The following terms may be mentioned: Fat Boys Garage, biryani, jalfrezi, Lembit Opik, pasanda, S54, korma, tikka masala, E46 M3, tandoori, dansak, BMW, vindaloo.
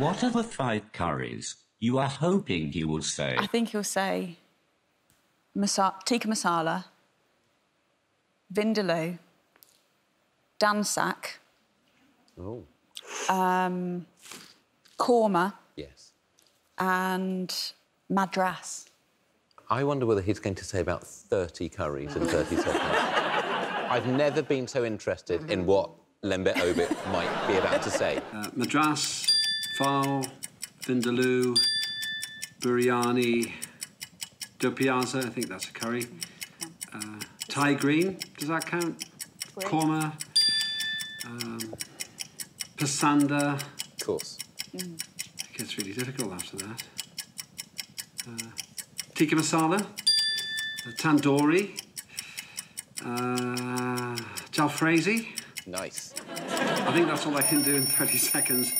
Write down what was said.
What are the 5 curries you are hoping he will say? I think he'll say tikka masala, vindaloo, dansak, korma, yes, and madras. I wonder whether he's going to say about 30 curries in 30 seconds. I've never been so interested in what Lembit Opik might be about to say. Madras, phao, vindaloo, biryani, do piazza, I think that's a curry. Thai green, does that count? Korma, pasanda. Of course. It gets really difficult after that. Tikka masala, tandoori, jalfrezi. Nice. I think that's all I can do in 30 seconds.